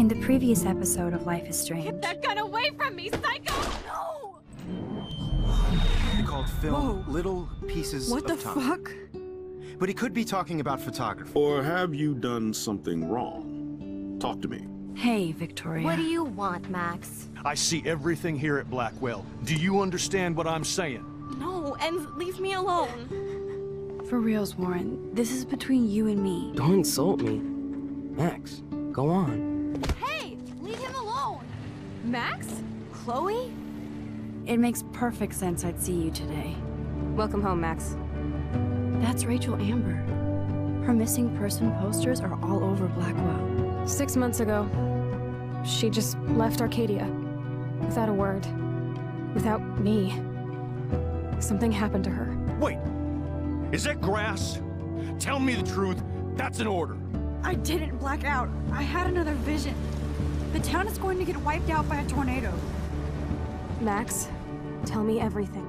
In the previous episode of Life is Strange... Get that gun away from me, psycho! No! He called film little pieces of time. What the fuck? But he could be talking about photography. Or have you done something wrong? Talk to me. Hey, Victoria. What do you want, Max? I see everything here at Blackwell. Do you understand what I'm saying? No, and leave me alone. For reals, Warren. This is between you and me. Don't insult me. Max, go on. Hey, leave him alone. Max? Chloe? It makes perfect sense I'd see you today. Welcome home, Max. That's Rachel Amber. Her missing person posters are all over Blackwell. 6 months ago, she just left Arcadia. Without a word. Without me. Something happened to her. Wait! Is that grass? Tell me the truth. That's an order. I didn't black out. I had another vision. The town is going to get wiped out by a tornado. Max, tell me everything.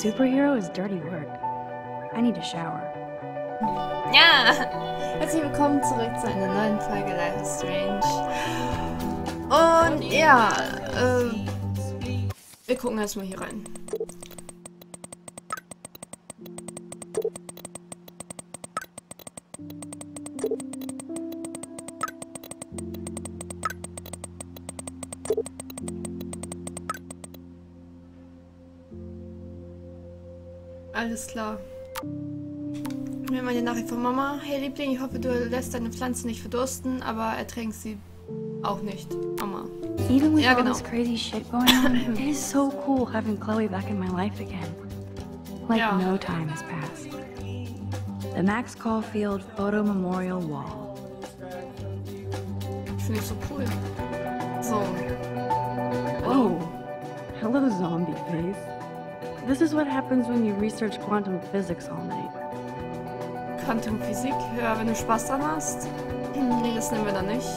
Superhero is dirty work. I need a shower. Ja! Herzlich willkommen zurück zu einer neuen Folge Life is Strange. Und ja, wir gucken erstmal hier rein. Alles klar. Mir meine Nachricht von Mama. Hey Liebling, ich hoffe, du lässt deine Pflanzen nicht verdursten, aber ertränkst sie auch nicht, Mama. Even with all this crazy shit going on, it is so cool having Chloe back in my life again. Like no time has passed. The Max Caulfield Photo Memorial Wall. Ich finde es so cool. So. Oh. Hello, zombie face. This is what happens when you research quantum physics all night. Quantenphysik? Ja, wenn du Spaß dran hast. Nee, das nehmen wir dann nicht.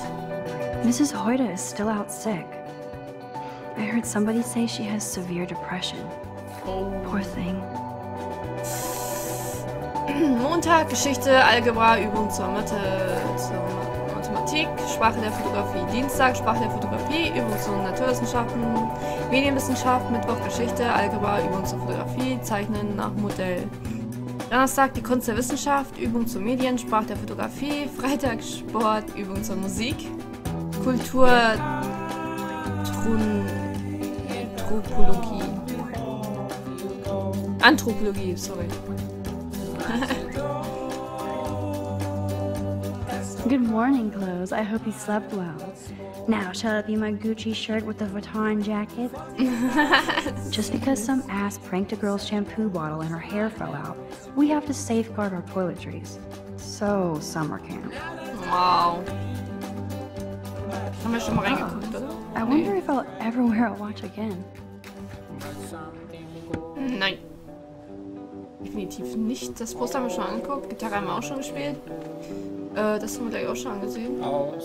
Mrs. Hoyda is still out sick. I heard somebody say she has severe depression. Oh. Poor thing. Montag, Geschichte, Algebra, Übung zur Mathe, zur Mathematik, Sprache der Fotografie. Dienstag, Sprache der Fotografie, Übung zu Naturwissenschaften. Medienwissenschaft, Mittwoch Geschichte, Algebra, Übung zur Fotografie, Zeichnen nach Modell. Donnerstag die Kunst der Wissenschaft, Übung zu Medien, Sprache der Fotografie, Freitag Sport, Übung zur Musik, Kultur, Anthropologie, sorry. Good morning, clothes. I hope you slept well. Now, shall it be my Gucci shirt with the Vuitton jacket? Just because some ass pranked a girl's shampoo bottle and her hair fell out, we have to safeguard our toiletries. So, summer camp. Wow. Haben wir schon mal reingeguckt, oder? I wonder if I'll ever wear a watch again. Nein. Definitiv nicht. Das Poster haben wir schon angeguckt. Gitarre haben wir auch schon gespielt. Das haben wir gleich auch schon angesehen. Now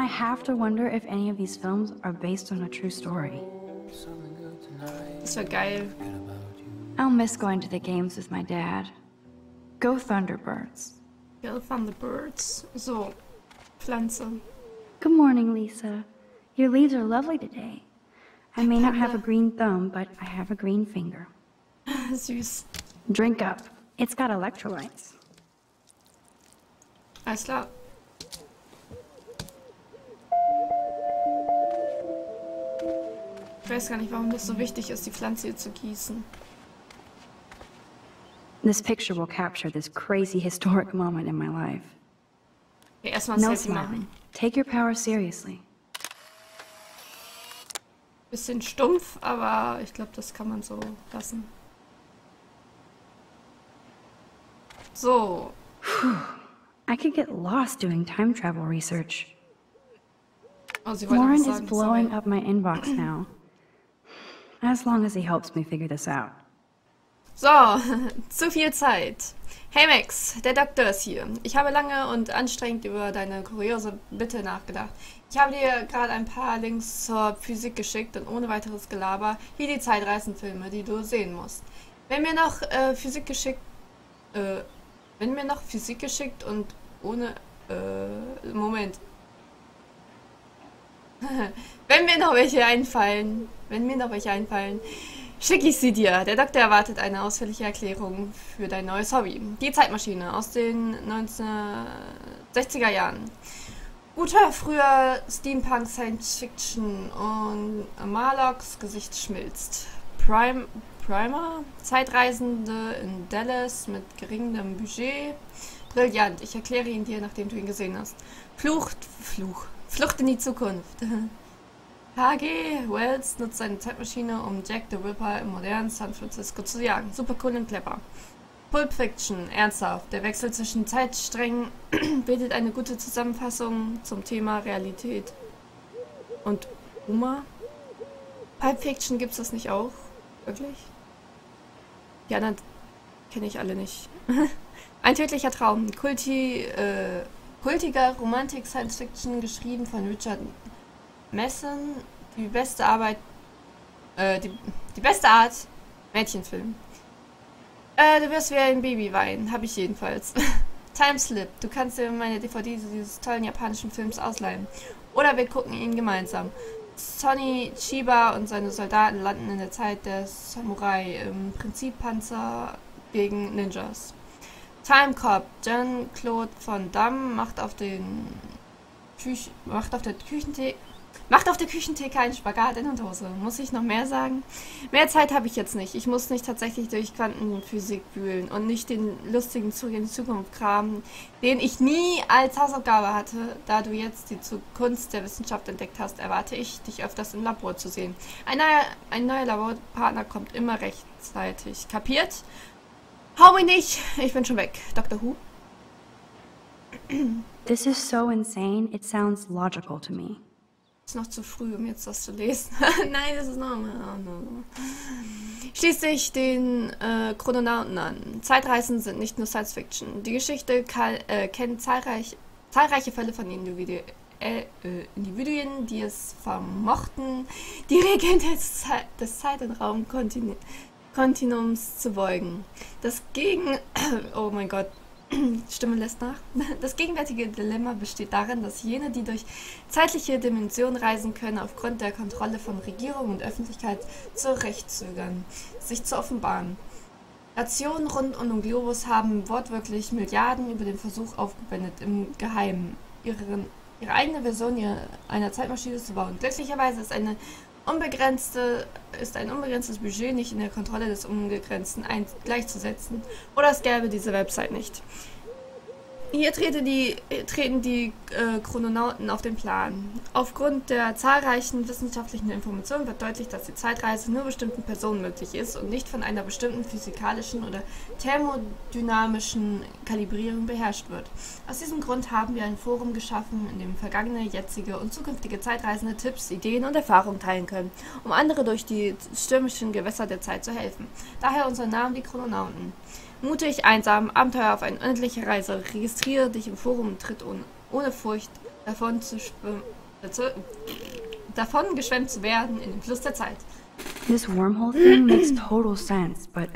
I have to wonder if any of these films are based on a true story. Das war geil. I'll miss going to the games with my dad. Go Thunderbirds. Go Thunderbirds. So, Pflanze. Good morning, Lisa. Your leaves are lovely today. I may not have a green thumb, but I have a green finger. Süß. Drink up. It's got electrolytes. Alles klar. Ich weiß gar nicht, warum das so wichtig ist, die Pflanze hier zu gießen. This picture will capture this crazy historic moment in my life. Okay, erstmal ein Selfie machen. Take your power seriously. Bisschen stumpf, aber ich glaube, das kann man so lassen. So. I could get lost doing time travel research. Warren is blowing up my inbox now. As long as he helps me figure this out. So, zu viel Zeit. Hey Max, der Doktor ist hier. Ich habe lange und anstrengend über deine kuriose Bitte nachgedacht. Ich habe dir gerade ein paar Links zur Physik geschickt und ohne weiteres Gelaber hier die Zeitreisenfilme, die du sehen musst. Wenn mir noch Physik geschickt und ohne... Moment. Wenn mir noch welche einfallen, schicke ich sie dir. Der Doktor erwartet eine ausführliche Erklärung für dein neues Hobby. Die Zeitmaschine aus den 1960er Jahren. Guter früher Steampunk, Science Fiction und Marlocks Gesicht schmilzt. Primer, Zeitreisende in Dallas mit geringem Budget. Brillant, ich erkläre ihn dir, nachdem du ihn gesehen hast. Flucht in die Zukunft. H.G. Wells nutzt seine Zeitmaschine, um Jack the Ripper im modernen San Francisco zu jagen. Super cool und clever. Pulp Fiction, ernsthaft. Der Wechsel zwischen Zeitsträngen bildet eine gute Zusammenfassung zum Thema Realität und Humor. Pulp Fiction gibt's das nicht auch? Wirklich? Die anderen kenne ich alle nicht. Ein tödlicher Traum. Kultiger Romantik-Science-Fiction, geschrieben von Richard Mason. Die beste Art, Mädchenfilm. Du wirst wie ein Baby weinen, habe ich jedenfalls. Timeslip. Du kannst dir meine DVD dieses tollen japanischen Films ausleihen. Oder wir gucken ihn gemeinsam. Sonny Chiba und seine Soldaten landen in der Zeit der Samurai, im Prinzip Panzer gegen Ninjas. Time Cop, Jean-Claude van Damme macht auf der Küchentheke einen Spagat in der Dose. Muss ich noch mehr sagen? Mehr Zeit habe ich jetzt nicht. Ich muss nicht tatsächlich durch Quantenphysik wühlen und nicht den lustigen Zug in die Zukunft kramen, den ich nie als Hausaufgabe hatte. Da du jetzt die Kunst der Wissenschaft entdeckt hast, erwarte ich, dich öfters im Labor zu sehen. Ein neuer Laborpartner kommt immer rechtzeitig. Kapiert? Hau mich nicht! Ich bin schon weg. Dr. Who? This is so insane, it sounds logical to me. Noch zu früh, um jetzt das zu lesen. Nein, das ist normal. Oh, no. Schließ dich den Chrononauten an. Zeitreisen sind nicht nur Science-Fiction. Die Geschichte kennt zahlreiche Fälle von Individuen, die es vermochten, die Regeln des Zeit- und Raumkontinuums zu beugen. Oh mein Gott. Stimme lässt nach. Das gegenwärtige Dilemma besteht darin, dass jene, die durch zeitliche Dimensionen reisen können, aufgrund der Kontrolle von Regierung und Öffentlichkeit zu Recht zögern, sich zu offenbaren. Nationen rund um den Globus haben wortwörtlich Milliarden über den Versuch aufgewendet, im Geheimen ihre eigene Version einer Zeitmaschine zu bauen. Glücklicherweise ist ein unbegrenztes Budget nicht in der Kontrolle des Unbegrenzten gleichzusetzen. Oder es gäbe diese Website nicht. Hier treten die Chrononauten auf den Plan. Aufgrund der zahlreichen wissenschaftlichen Informationen wird deutlich, dass die Zeitreise nur bestimmten Personen möglich ist und nicht von einer bestimmten physikalischen oder thermodynamischen Kalibrierung beherrscht wird. Aus diesem Grund haben wir ein Forum geschaffen, in dem vergangene, jetzige und zukünftige Zeitreisende Tipps, Ideen und Erfahrungen teilen können, um andere durch die stürmischen Gewässer der Zeit zu helfen. Daher unser Name, die Chrononauten. Mutig, einsam, Abenteuer auf eine unendliche Reise. Registriere dich im Forum und tritt ohne Furcht davon geschwemmt zu werden in den Fluss der Zeit. This wormhole thing makes total sense, but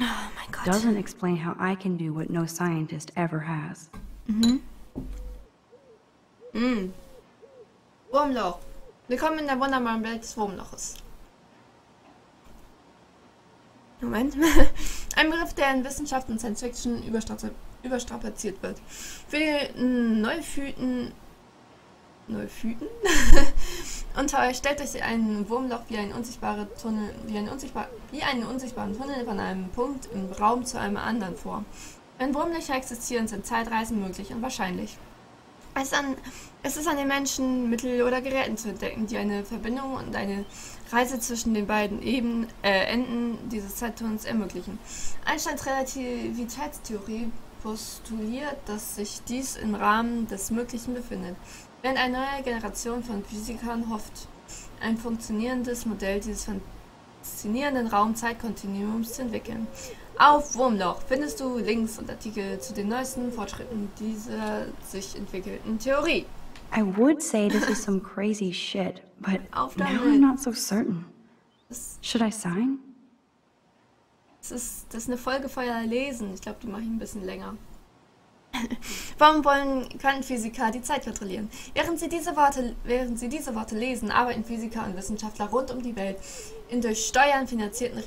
doesn't explain how I can do what no scientist ever has. Mhm. Mhm. Wurmloch. Willkommen in der wunderbaren Welt des Wurmloches. Moment. Ein Begriff, der in Wissenschaft und Science Fiction überstrapaziert wird. Für die Neophyten unter euch stellt euch ein Wurmloch wie einen unsichtbaren Tunnel von einem Punkt im Raum zu einem anderen vor. Wenn Wurmlöcher existieren, sind Zeitreisen möglich und wahrscheinlich. Es ist an den Menschen, Mitteln oder Geräten zu entdecken, die eine Verbindung und eine Reise zwischen den beiden Enden dieses Zeittunnels ermöglichen. Einsteins Relativitätstheorie postuliert, dass sich dies im Rahmen des Möglichen befindet, während eine neue Generation von Physikern hofft, ein funktionierendes Modell dieses faszinierenden Raum-Zeit-Kontinuums zu entwickeln. Auf Wurmloch findest du Links und Artikel zu den neuesten Fortschritten dieser sich entwickelten Theorie. I would say this is some crazy shit, but now I'm not so certain. Should I sign? Das ist eine Folge voller Lesen. Ich glaube, die mache ich ein bisschen länger. Warum wollen Quantenphysiker die Zeit kontrollieren? Während sie diese Worte lesen, arbeiten Physiker und Wissenschaftler rund um die Welt in durch Steuern finanzierten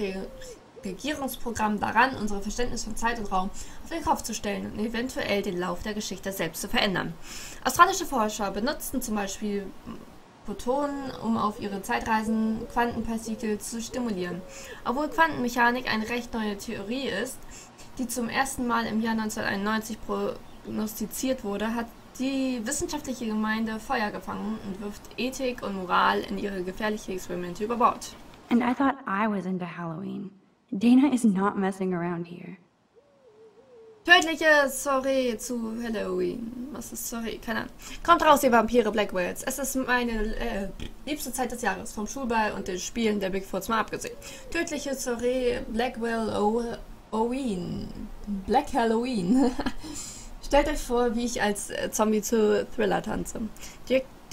Regierungsprogrammen daran, unser Verständnis von Zeit und Raum auf den Kopf zu stellen und eventuell den Lauf der Geschichte selbst zu verändern. Australische Forscher benutzten zum Beispiel Photonen, um auf ihre Zeitreisen Quantenpartikel zu stimulieren. Obwohl Quantenmechanik eine recht neue Theorie ist, die zum ersten Mal im Jahr 1991 prognostiziert wurde, hat die wissenschaftliche Gemeinde Feuer gefangen und wirft Ethik und Moral in ihre gefährlichen Experimente über Bord. And I thought I was into Halloween. Dana is not messing around here. Tödliche Sorry zu Halloween. Was ist Sorry? Keine Ahnung. Kommt raus, ihr Vampire Blackwells. Es ist meine liebste Zeit des Jahres. Vom Schulball und den Spielen der Bigfoots mal abgesehen. Tödliche Sorry Blackwell-Oween. Black Halloween. Stellt euch vor, wie ich als Zombie zu Thriller tanze.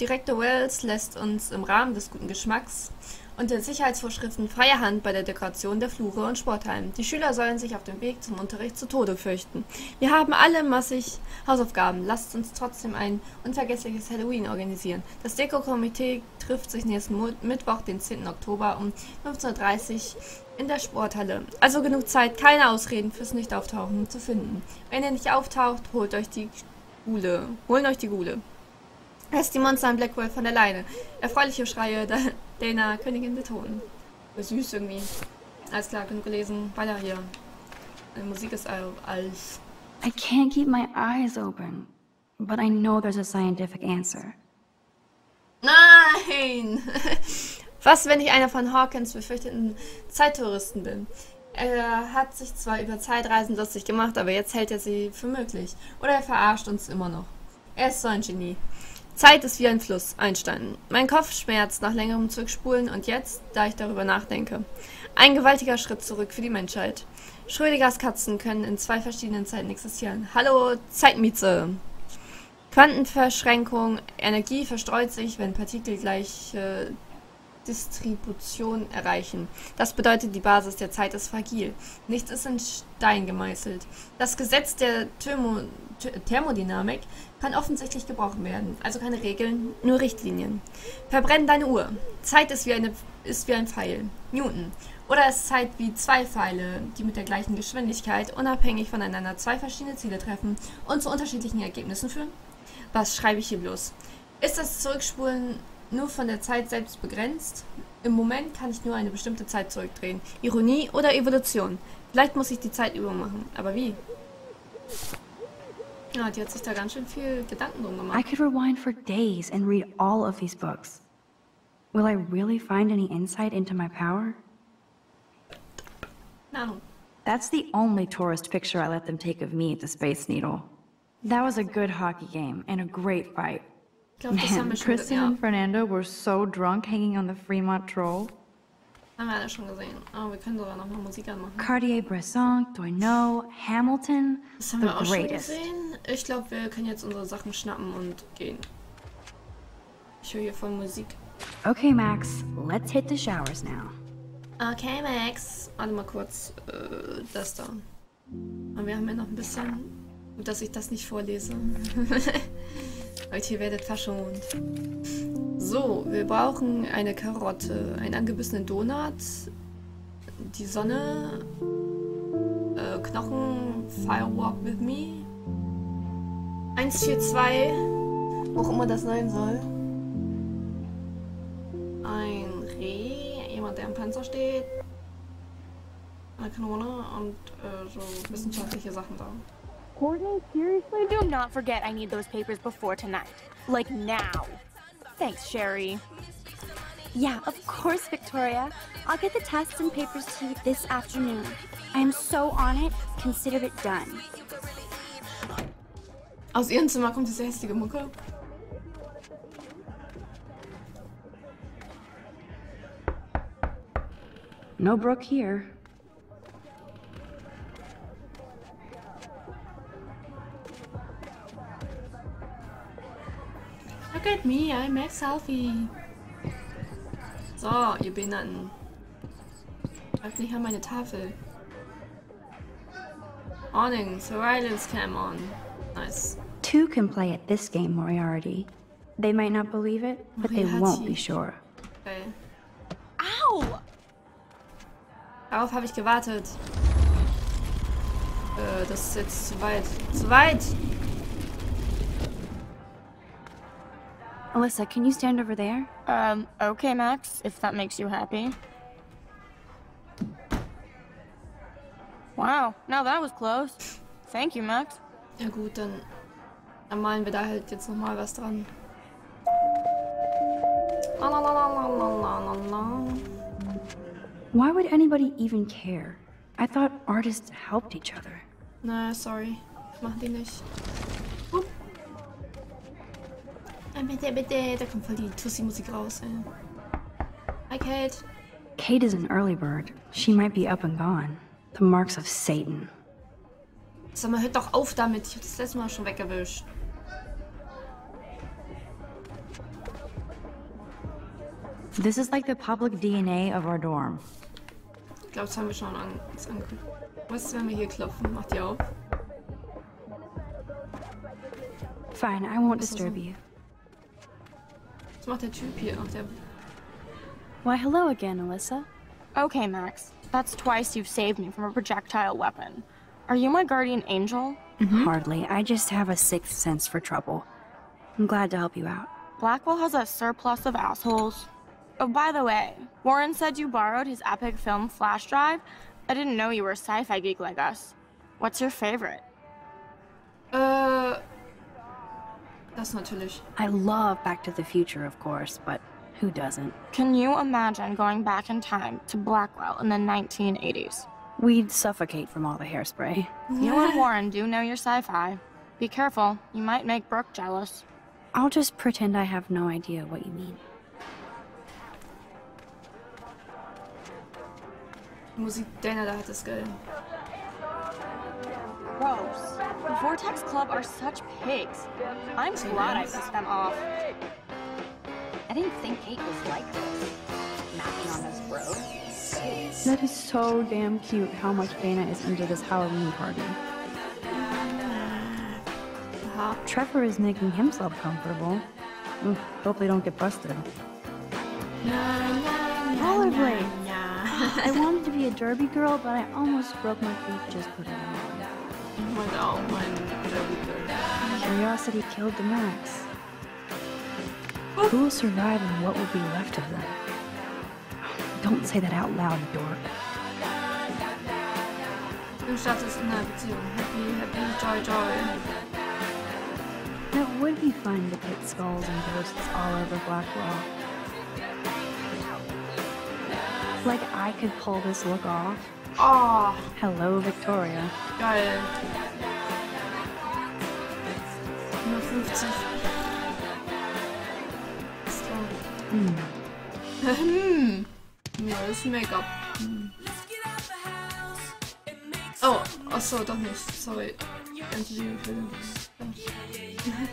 Direktor Wells lässt uns im Rahmen des guten Geschmacks und den Sicherheitsvorschriften freie Hand bei der Dekoration der Flure und Sporthallen. Die Schüler sollen sich auf dem Weg zum Unterricht zu Tode fürchten. Wir haben alle massig Hausaufgaben. Lasst uns trotzdem ein unvergessliches Halloween organisieren. Das Deko-Komitee trifft sich nächsten Mittwoch, den 10. Oktober um 15:30 Uhr in der Sporthalle. Also genug Zeit, keine Ausreden fürs Nicht-Auftauchen zu finden. Wenn ihr nicht auftaucht, holen euch die Gule. Lässt die Monster in Blackwell von der Leine. Erfreuliche Schreie Dana, Königin der Toten. Süß irgendwie. Alles klar, genug gelesen. Weiter hier. Die Musik ist alles. I can't keep my eyes open, but I know there's a scientific answer. Nein! Was, wenn ich einer von Hawkins befürchteten Zeittouristen bin? Er hat sich zwar über Zeitreisen lustig gemacht, aber jetzt hält er sie für möglich. Oder er verarscht uns immer noch. Er ist so ein Genie. Zeit ist wie ein Fluss, Einstein. Mein Kopf schmerzt nach längerem Zurückspulen und jetzt, da ich darüber nachdenke. Ein gewaltiger Schritt zurück für die Menschheit. Schrödingers Katzen können in zwei verschiedenen Zeiten existieren. Hallo, Zeitmieze! Quantenverschränkung, Energie verstreut sich, wenn Partikel gleiche Distribution erreichen. Das bedeutet, die Basis der Zeit ist fragil. Nichts ist in Stein gemeißelt. Das Gesetz der Thermodynamik kann offensichtlich gebrochen werden. Also keine Regeln, nur Richtlinien. Verbrenn deine Uhr. Zeit ist wie ein Pfeil. Newton. Oder ist Zeit wie zwei Pfeile, die mit der gleichen Geschwindigkeit unabhängig voneinander zwei verschiedene Ziele treffen und zu unterschiedlichen Ergebnissen führen? Was schreibe ich hier bloß? Ist das Zurückspulen nur von der Zeit selbst begrenzt? Im Moment kann ich nur eine bestimmte Zeit zurückdrehen. Ironie oder Evolution? Vielleicht muss ich die Zeit übermachen. Aber wie? Ja, die hat sich da ganz schön viel Gedanken drum gemacht. I could rewind for days and read all of these books. Will I really find any insight into my power? No. That's the only tourist picture I let them take of me at the Space Needle. That was a good hockey game and a great fight. Man, Kristen and Fernando were so drunk hanging on the Fremont Troll. Cartier Bresson, Doineau, Hamilton, the greatest. Ich glaube, wir können jetzt unsere Sachen schnappen und gehen. Ich höre hier voll Musik. Okay, Max, let's hit the showers now. Okay, Max. Warte mal kurz. Das da. Und wir haben ja noch ein bisschen. Gut, dass ich das nicht vorlese. Leute, ihr werdet verschont. So, wir brauchen eine Karotte, einen angebissenen Donut, die Sonne, Knochen, Firewalk with me. 142, wo auch immer das sein soll. Ein Reh, jemand, der am Panzer steht. Eine Kanone und so wissenschaftliche Sachen da. Courtney, seriously? Do not forget I need those papers before tonight. Like now. Thanks, Sherry. Yeah, of course, Victoria. I'll get the tests and papers to you this afternoon. I am so on it, considered it done. Aus ihrem Zimmer kommt diese hässliche Mucke. No Brooke here. Look at me, I'm Max Caulfield. So, ihr Behinderten. Schreibt nicht an meine Tafel. Morning, surveillance cam on. Nice. Two can play at this game, Moriarty. They might not believe it, but Moriarty. They won't be sure. Okay. Ow! Darauf habe ich gewartet. Das ist jetzt zu weit. Zu weit! Alyssa, can you stand over there? Okay, Max, if that makes you happy. Wow, now that was close. Thank you, Max. Ja gut, dann malen wir da halt jetzt nochmal was dran. Why would anybody even care? I thought artists helped each other. No, sorry. Mach die nicht. Bitte, bitte, da kommt voll die Tussi-Musik raus. Hi, Kate. Kate is an early bird. She might be up and gone. The marks of Satan. Sag mal, hört doch auf damit. Ich hab das letzte Mal schon weggewischt. This is like the public DNA of our dorm. Ich glaube, das haben wir schon angeguckt. Was ist, wenn wir hier klopfen? Macht ihr auf? Fine, I won't disturb you. Was macht der Typ hier? Ach, der... Why, hello again, Alyssa. Okay, Max. That's twice you've saved me from a projectile weapon. Are you my guardian angel? Hardly. I just have a sixth sense for trouble. I'm glad to help you out. Blackwell has a surplus of assholes. Oh, by the way, Warren said you borrowed his epic film flash drive. I didn't know you were a sci-fi geek like us. What's your favorite? Das natürlich. I love Back to the Future, of course, but who doesn't? Can you imagine going back in time to Blackwell in the 1980s? We'd suffocate from all the hairspray. You and Warren do know your sci-fi. Be careful, you might make Brooke jealous. I'll just pretend I have no idea what you mean. Musik, Dana, da hat es geil. Gross. The Vortex Club are such pigs. I'm glad I pissed them off. I didn't think Kate was like this. Mapping on this road. That is so damn cute how much Dana is into this Halloween party. Trevor is making himself comfortable. Hope they don't get busted. Rollerblade. I wanted to be a derby girl, but I almost broke my feet just putting them on. Curiosity killed the Max. Who will survive and what will be left of them? Don't say that out loud, dork. Happy, happy, joy, joy. That would be fun to put skulls and ghosts all over Blackwell. Like I could pull this look off. Aw. Oh. Hello, Victoria. Got it. No, it's makeup. Oh, also done this. Sorry.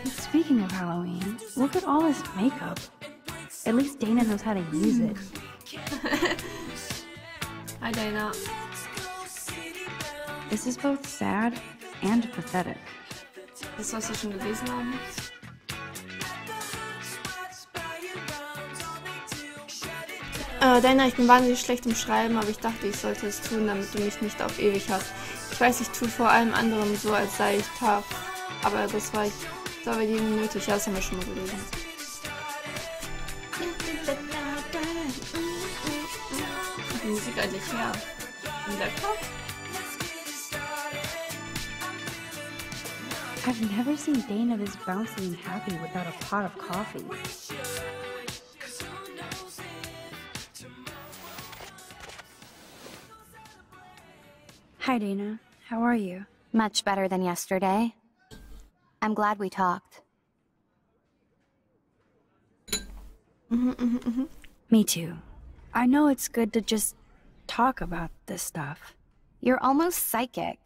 Speaking of Halloween, look at all this makeup. At least Dana knows how to use it. Hi, Dana. This is both sad and pathetic. Das was wir schon gelesen haben. Dana, ich bin wahnsinnig schlecht im Schreiben, aber ich dachte, ich sollte es tun, damit du mich nicht auf ewig hast. Ich weiß, ich tue vor allem anderen so, als sei ich taff. Aber das war ich, das war jedem nötig. Ja, das haben wir schon mal gelesen. Die Musik eigentlich her. Und der Kopf? I've never seen Dana this bouncy and happy without a pot of coffee. Hi, Dana. How are you? Much better than yesterday. I'm glad we talked. Me too. I know it's good to just talk about this stuff. You're almost psychic.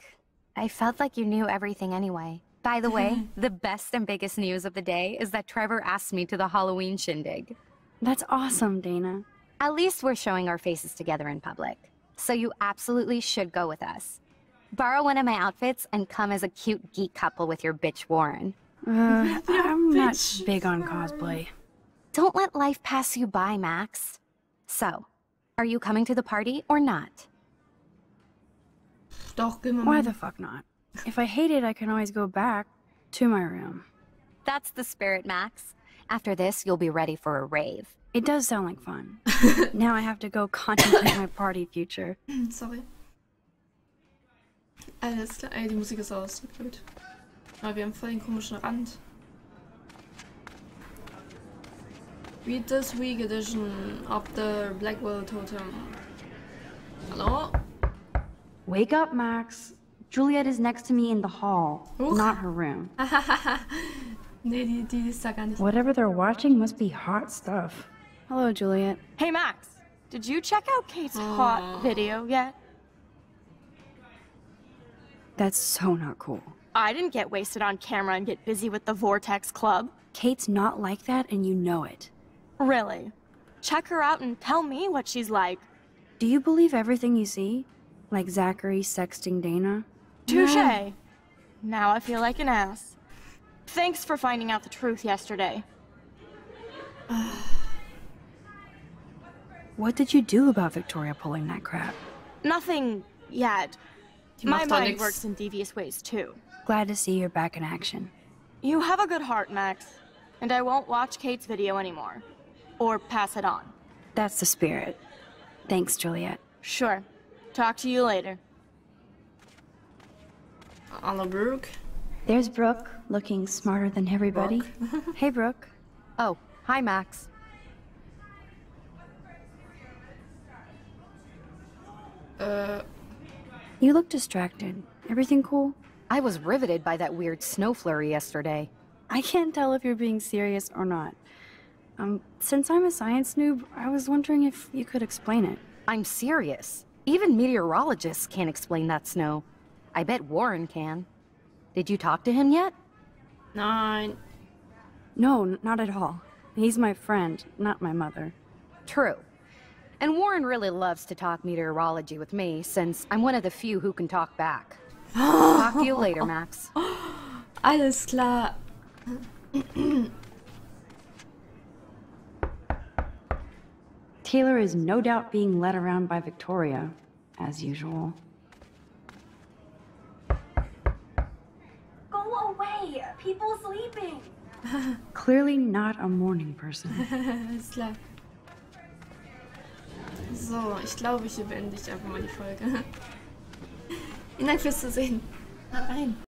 I felt like you knew everything anyway. By the way, the best and biggest news of the day is that Trevor asked me to the Halloween shindig. That's awesome, Dana. At least we're showing our faces together in public. So you absolutely should go with us. Borrow one of my outfits and come as a cute geek couple with your bitch Warren. I'm not big on cosplay. Don't let life pass you by, Max. So, are you coming to the party or not? Why the fuck not? If I hate it, I can always go back to my room. That's the spirit, Max. After this, you'll be ready for a rave. It does sound like fun. Now I have to go contemplate my party future. Sorry. Alles klar. Ey, die Musik ist aus. Blöd. Aber wir haben voll den komischen Rand. Read this week edition of the Blackwell Totem. Hallo? Wake up, Max. Juliet is next to me in the hall, not her room. Nee, die ist da gar nicht. Whatever they're watching must be hot stuff. Hello, Juliet. Hey, Max. Did you check out Kate's hot video yet? That's so not cool. I didn't get wasted on camera and get busy with the Vortex Club. Kate's not like that, and you know it. Really? Check her out and tell me what she's like. Do you believe everything you see? Like Zachary sexting Dana? Touche! No. Now I feel like an ass. Thanks for finding out the truth yesterday. What did you do about Victoria pulling that crap? Nothing yet. My mind works in devious ways too. Glad to see you're back in action. You have a good heart, Max. And I won't watch Kate's video anymore. Or pass it on. That's the spirit. Thanks, Juliet. Sure. Talk to you later. Hello, Brooke. There's Brooke, looking smarter than everybody. Brooke. Hey, Brooke. Oh, hi, Max. You look distracted. Everything cool? I was riveted by that weird snow flurry yesterday. I can't tell if you're being serious or not. Since I'm a science noob, I was wondering if you could explain it. I'm serious. Even meteorologists can't explain that snow. I bet Warren can. Did you talk to him yet? Nine. No, not at all. He's my friend, not my mother. True. And Warren really loves to talk meteorology with me, since I'm one of the few who can talk back. Talk to you later, Max. Alles klar. Taylor is no doubt being led around by Victoria, as usual. Go away! People sleeping! Clearly not a morning person. So, ich glaube, hier beende ich einfach mal die Folge. Vielen Dank fürs Zusehen. Haut rein!